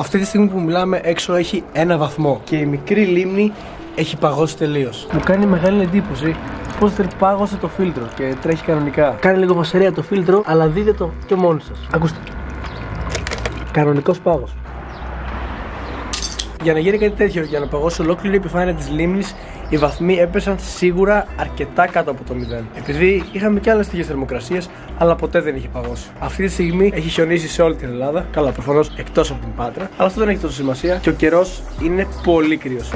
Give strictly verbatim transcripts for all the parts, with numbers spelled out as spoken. Αυτή τη στιγμή που μιλάμε έξω έχει ένα βαθμό και η μικρή λίμνη έχει παγώσει τελείως. Μου κάνει μεγάλη εντύπωση πως δεν πάγωσε το φίλτρο και τρέχει κανονικά. Κάνει λίγο βασερία το φίλτρο, αλλά δείτε το και μόνοι σας. Ακούστε. Κανονικός πάγος. Για να γίνει κάτι τέτοιο, για να παγώσει ολόκληρη η επιφάνεια της λίμνης, οι βαθμοί έπεσαν σίγουρα αρκετά κάτω από το μηδέν. Επειδή είχαμε και άλλες τυχές θερμοκρασίες, αλλά ποτέ δεν είχε παγώσει. Αυτή τη στιγμή έχει χιονίσει σε όλη την Ελλάδα. Καλά, προφανώς εκτός από την Πάτρα, αλλά αυτό δεν έχει τόσο σημασία και ο καιρός είναι πολύ κρύος.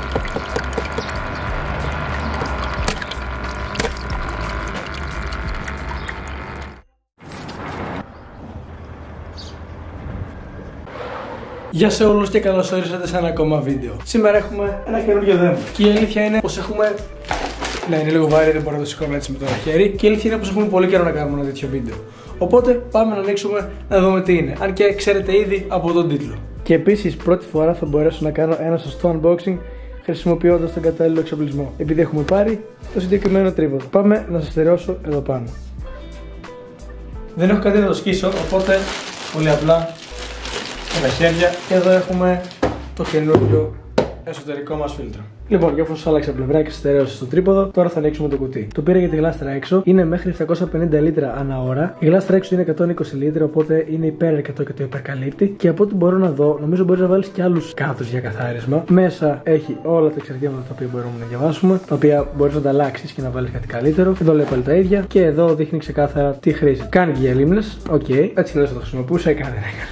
Γεια σε όλους και καλώς ορίσατε σε ένα ακόμα βίντεο. Σήμερα έχουμε ένα καινούργιο δέμα. Και η αλήθεια είναι πως έχουμε... Ναι, είναι λίγο βαρύ, δεν μπορώ να το σηκώνω έτσι με το ένα χέρι. Και η αλήθεια είναι πως έχουμε πολύ καιρό να κάνουμε ένα τέτοιο βίντεο. Οπότε πάμε να ανοίξουμε να δούμε τι είναι. Αν και ξέρετε ήδη από τον τίτλο. Και επίσης πρώτη φορά θα μπορέσω να κάνω ένα σωστό unboxing χρησιμοποιώντας τον κατάλληλο εξοπλισμό. Επειδή έχουμε πάρει το συγκεκριμένο τρίποδο. Πάμε να σας στερεώσω εδώ πάνω. Δεν έχω κάτι να το σκίσω, οπότε πολύ απλά. Τα χέρια. Και εδώ έχουμε το καινούριο εσωτερικό μας φίλτρο. Λοιπόν, και όπως άλλαξα πλευρά και στερέωσα στο τρίποδο, τώρα θα ανοίξουμε το κουτί. Το πήρα για τη γλάστρα έξω, είναι μέχρι επτακόσια πενήντα λίτρα ανά ώρα. Η γλάστρα έξω είναι εκατόν είκοσι λίτρα, οπότε είναι υπέρ εκατό και το υπερκαλύπτει. Και από ό,τι μπορώ να δω, νομίζω μπορεί να βάλεις και άλλους κάτους για καθάρισμα. Μέσα έχει όλα τα εξαρτήματα τα οποία μπορούμε να διαβάσουμε, τα οποία μπορείς να τα αλλάξεις και να βάλεις κάτι καλύτερο. Εδώ λέει πάλι τα ίδια και εδώ δείχνει ξεκάθαρα τι χρήση. Κάνει για λίμνες, οκ, okay. Έτσι λέω το χρησιμοποιούσα, έκανε, έκανε.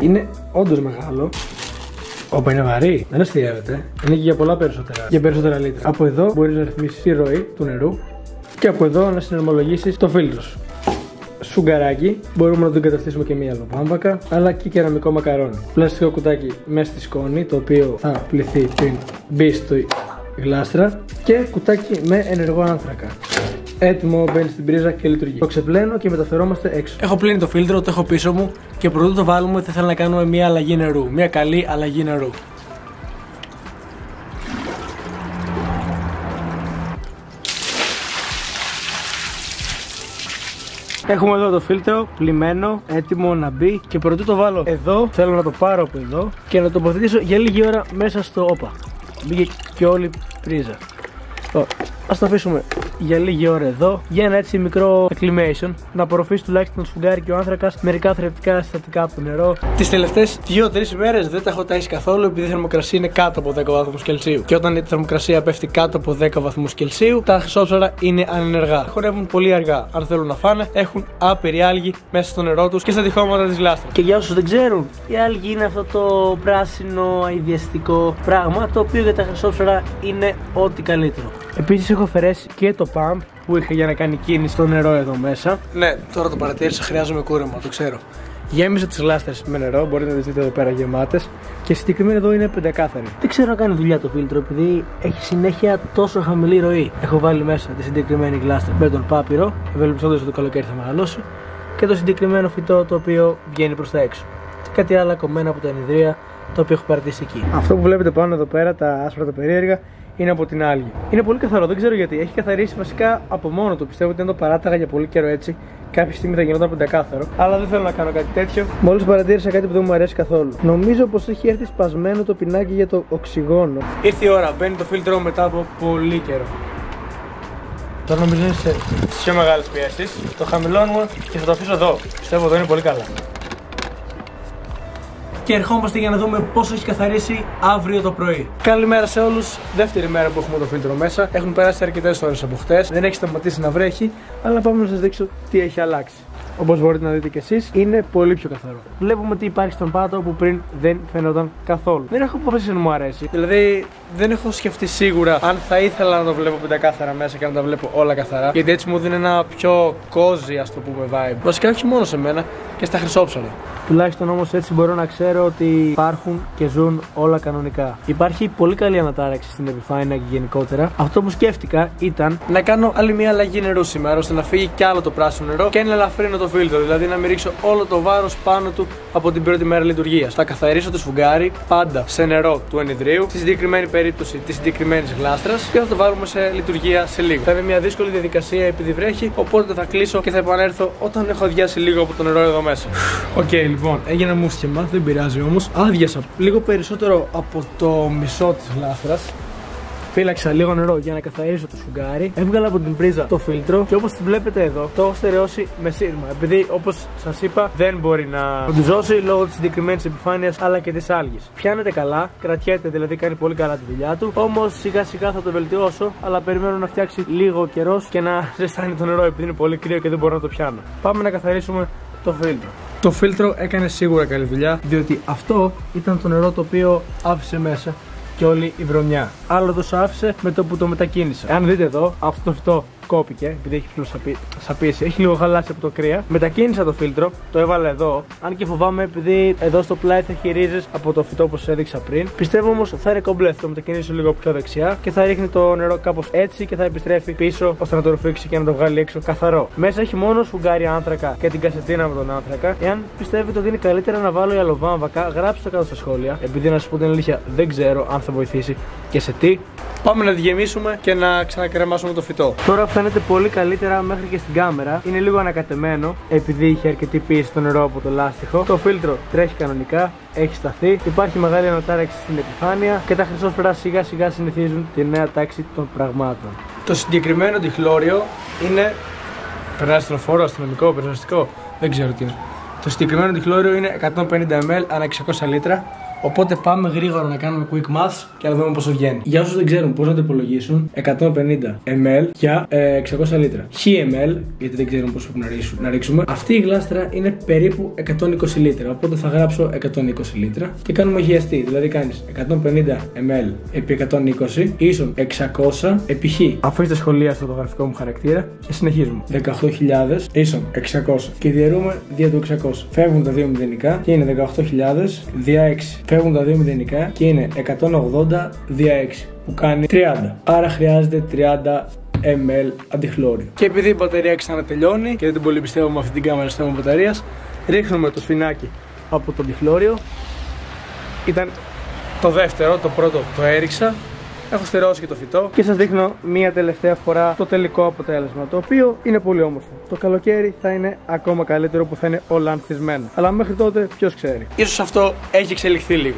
Είναι όντως μεγάλο. Όπα, είναι βαρύ. Δεν αστιεύεται. Ανοίγει για πολλά περισσότερα. Για περισσότερα λίτρα. Από εδώ μπορείς να ρυθμίσεις τη ροή του νερού και από εδώ να συναρμολογήσεις το φίλτρο σου. Σουγκαράκι. Μπορούμε να το εγκαταστήσουμε και μία λοβάμβακα, αλλά και κεραμικό μακαρόνι. Πλαστικό κουτάκι μέσα στη σκόνη, το οποίο θα πληθεί πριν μπει στη γλάστρα. Και κουτάκι με ενεργό άνθρακα. Έτοιμο, μπαίνει στην πρίζα και λειτουργεί. Το ξεπλένω και μεταφερόμαστε έξω. Έχω πλύνει το φίλτρο, το έχω πίσω μου και πρωτού το βάλουμε θα ήθελα να κάνουμε μια αλλαγή νερού. Μια καλή αλλαγή νερού. Έχουμε εδώ το φίλτρο πλυμμένο, έτοιμο να μπει και πρωτού το βάλω εδώ. Θέλω να το πάρω από εδώ και να το τοποθετήσω για λίγη ώρα μέσα στο όπα. Μπήκε και όλη η πρίζα. Ω, ας το αφήσουμε για λίγη ώρα εδώ για ένα έτσι μικρό acclimation, να απορροφήσει τουλάχιστον το σφουγγάρι και ο άνθρακας, μερικά θρεπτικά συστατικά από το νερό. Τις τελευταίες δύο με τρεις ημέρες δεν τα έχω ταΐσει καθόλου επειδή η θερμοκρασία είναι κάτω από δέκα βαθμούς Κελσίου. Και όταν η θερμοκρασία πέφτει κάτω από δέκα βαθμούς Κελσίου, τα χρυσόψαρα είναι ανενεργά. Χορεύουν πολύ αργά. Αν θέλουν να φάνε, έχουν άπειρη άλγη μέσα στο νερό τους και στα τυχώματα της γλάστρας. Και για όσους δεν ξέρουν, η άλγη είναι αυτό το πράσινο αηδιαστικό πράγμα το οποίο για τα χρυσόψαρα είναι ό,τι καλύτερο. Επίσης έχω αφαιρέσει και το pump που είχα για να κάνει κίνηση στο νερό εδώ μέσα. Ναι, τώρα το παρατήρησα, χρειάζομαι κούρεμα, το ξέρω. Γέμισα τις γλάστρες με νερό, μπορείτε να τις δείτε εδώ πέρα γεμάτες. Και συγκεκριμένα εδώ είναι πεντακάθαρη. Δεν ξέρω να κάνει δουλειά το φίλτρο επειδή έχει συνέχεια τόσο χαμηλή ροή. Έχω βάλει μέσα τη συγκεκριμένη γλάστρα με τον πάπυρο, ευελπιστώντας ότι το καλοκαίρι θα μεγαλώσει, και το συγκεκριμένο φυτό το οποίο βγαίνει προς τα έξω. Και κάτι άλλο κομμένα από τα ενιδρία το οποίο έχω παρατήσει εκεί. Αυτό που βλέπετε πάνω εδώ πέρα, τα άσπρα τα περίεργα, είναι από την άλγη. Είναι πολύ καθαρό, δεν ξέρω γιατί. Έχει καθαρίσει βασικά από μόνο του. Πιστεύω ότι αν το παράταγα για πολύ καιρό έτσι, κάποια στιγμή θα γινόταν πεντακάθαρο. Αλλά δεν θέλω να κάνω κάτι τέτοιο. Μόλις παρατήρησα κάτι που δεν μου αρέσει καθόλου. Νομίζω πως έχει έρθει σπασμένο το πινάκι για το οξυγόνο. Ήρθε η ώρα, μπαίνει το φίλτρο μετά από πολύ καιρό. Τώρα νομίζω είναι σε πιο μεγάλες πιέσεις. Το χαμηλώνουμε και θα το αφήσω εδώ. Πιστεύω ότι είναι πολύ καλά. Και ερχόμαστε για να δούμε πόσο έχει καθαρίσει αύριο το πρωί. Καλημέρα σε όλους. Δεύτερη μέρα που έχουμε το φίλτρο μέσα. Έχουν περάσει αρκετές ώρες από χτες. Δεν έχει σταματήσει να βρέχει, αλλά πάμε να σας δείξω τι έχει αλλάξει. Όπως μπορείτε να δείτε κι εσείς, είναι πολύ πιο καθαρό. Βλέπουμε ότι υπάρχει στον πάτο που πριν δεν φαινόταν καθόλου. Δεν έχω αποφασίσει να μου αρέσει. Δηλαδή, δεν έχω σκεφτεί σίγουρα αν θα ήθελα να το βλέπω πεντακάθαρα μέσα και να τα βλέπω όλα καθαρά. Γιατί έτσι μου δίνει ένα πιο cozy, ας το πούμε, vibe. Βασικά, όχι μόνο σε μένα και στα χρυσόψαρα. Τουλάχιστον όμως έτσι μπορώ να ξέρω ότι υπάρχουν και ζουν όλα κανονικά. Υπάρχει πολύ καλή ανατάραξη στην επιφάνεια και γενικότερα. Αυτό που σκέφτηκα ήταν να κάνω άλλη μια αλλαγή νερού σήμερα ώστε να φύγει κι άλλο το πράσινο νερό και να ελαφρύνω το το φίλτρο, δηλαδή να μην ρίξω όλο το βάρος πάνω του από την πρώτη μέρα λειτουργίας. Θα καθαρίσω το σφουγγάρι πάντα σε νερό του ενιδρίου, στη συγκεκριμένη περίπτωση της συγκεκριμένης γλάστρας, και θα το βάλουμε σε λειτουργία σε λίγο. Θα είναι μια δύσκολη διαδικασία επειδή βρέχει, οπότε θα κλείσω και θα επανέλθω όταν έχω αδειάσει λίγο από το νερό εδώ μέσα. Οκ, okay, λοιπόν, έγινε μουσκεμά, δεν πειράζει όμως. Άδειασα λίγο περισσότερο από το μισό της γλάστρας. Φύλαξα λίγο νερό για να καθαρίσω το σφουγγάρι. Έβγαλα από την πρίζα το φίλτρο και όπως βλέπετε εδώ, το έχω στερεώσει με σύρμα. Επειδή όπως σας είπα, δεν μπορεί να φροντιζώσει λόγω της συγκεκριμένης επιφάνειας αλλά και της άλγης. Πιάνεται καλά, κρατιέται, δηλαδή κάνει πολύ καλά τη δουλειά του. Όμως σιγά σιγά θα το βελτιώσω, αλλά περιμένω να φτιάξει λίγο καιρός και να ζεστάνει το νερό επειδή είναι πολύ κρύο και δεν μπορώ να το πιάνω. Πάμε να καθαρίσουμε το φίλτρο. Το φίλτρο έκανε σίγουρα καλή δουλειά, διότι αυτό ήταν το νερό το οποίο άφησε μέσα και όλη η βρωμιά. Άλλο το σ' άφησε με το που το μετακίνησα. Αν δείτε εδώ, αυτό αυτό κόπηκε, επειδή έχει ψηλό σαπίεση, έχει λίγο χαλάσει από το κρύα. Μετακίνησα το φίλτρο, το έβαλα εδώ. Αν και φοβάμαι, επειδή εδώ στο πλάι θα έχει ρίζες από το φυτό που σας έδειξα πριν. Πιστεύω όμως θα είναι κομπλέ. Θα το μετακινήσω λίγο πιο δεξιά και θα ρίχνει το νερό κάπως έτσι και θα επιστρέφει πίσω ώστε να το ρουφήξει και να το βγάλει έξω καθαρό. Μέσα έχει μόνο σφουγγάρι άνθρακα και την κασετίνα με τον άνθρακα. Εάν πιστεύετε ότι είναι καλύτερα να βάλω αλοβάμβακα, γράψτε κάτω στα σχόλια. Επειδή να σας πω την αλήθεια, δεν ξέρω αν θα βοηθήσει και σε τι. Πάμε να τη γεμίσουμε και να ξανακρεμάσουμε το φυτό. Τώρα φαίνεται πολύ καλύτερα μέχρι και στην κάμερα. Είναι λίγο ανακατεμένο επειδή είχε αρκετή πίεση το νερό από το λάστιχο. Το φίλτρο τρέχει κανονικά, έχει σταθεί. Υπάρχει μεγάλη ανατάραξη στην επιφάνεια και τα χρυσόφυλλα σιγά σιγά συνηθίζουν τη νέα τάξη των πραγμάτων. Το συγκεκριμένο τυχλώριο είναι. Περνάει ασθενοφόρο, αστυνομικό, περιοριστικό. Δεν ξέρω τι είναι. Το συγκεκριμένο τυχλώριο είναι εκατόν πενήντα μιλιλίτρα ανά εξακόσια λίτρα. Οπότε πάμε γρήγορα να κάνουμε quick math και να δούμε πόσο βγαίνει. Για όσους δεν ξέρουν πώς να το υπολογίσουν, εκατόν πενήντα μιλιλίτρα για ε, εξακόσια λίτρα. χιλιόμιλιλίτρα, γιατί δεν ξέρουν πόσο πρέπει να ρίξουμε. Αυτή η γλάστρα είναι περίπου εκατόν είκοσι λίτρα. Οπότε θα γράψω εκατόν είκοσι λίτρα και κάνουμε χιαστή. Δηλαδή κάνεις εκατόν πενήντα μιλιλίτρα επί εκατόν είκοσι ίσον εξακόσια επί χ. Αφήστε σχολεία στο το γραφικό μου χαρακτήρα και συνεχίζουμε. δεκαοκτώ χιλιάδες ίσον εξακόσια και διαιρούμε δια του εξακόσια. Φεύγουν τα δύο μηδενικά και είναι δεκαοκτώ χιλιάδες δια έξι. Φεύγουν τα δύο μηδενικά και είναι εκατόν ογδόντα δια έξι που κάνει τριάντα. Άρα χρειάζεται τριάντα μιλιλίτρα αντιχλώριο. Και επειδή η μπαταρία ξανατελειώνει και δεν την πολύ πιστεύω με αυτή την κάμερα στο θέμα μπαταρίας, ρίχνουμε το σφινάκι από το αντιχλώριο. Ήταν το δεύτερο, το πρώτο το έριξα. Έχω στερεώσει και το φυτό και σας δείχνω μία τελευταία φορά το τελικό αποτέλεσμα, το οποίο είναι πολύ όμορφο. Το καλοκαίρι θα είναι ακόμα καλύτερο που θα είναι όλα ανθισμένα. Αλλά μέχρι τότε ποιος ξέρει. Ίσως αυτό έχει εξελιχθεί λίγο.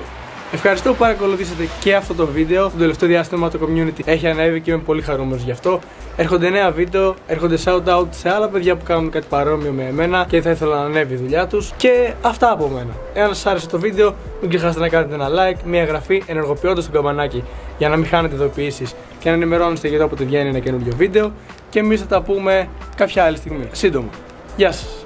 Ευχαριστώ που παρακολουθήσατε και αυτό το βίντεο. Το τελευταίο διάστημα το community έχει ανέβει και είμαι πολύ χαρούμενος γι' αυτό. Έρχονται νέα βίντεο, έρχονται shout out σε άλλα παιδιά που κάνουν κάτι παρόμοιο με εμένα και θα ήθελα να ανέβει η δουλειά τους. Και αυτά από μένα. Εάν σας άρεσε το βίντεο, μην ξεχάσετε να κάνετε ένα like, μια εγγραφή, ενεργοποιώντας το καμπανάκι για να μην χάνετε ειδοποιήσεις και να ενημερώνεστε για το όποτε βγαίνει ένα καινούριο βίντεο. Και εμείς θα τα πούμε κάποια άλλη στιγμή. Σύντομα. Γεια σας.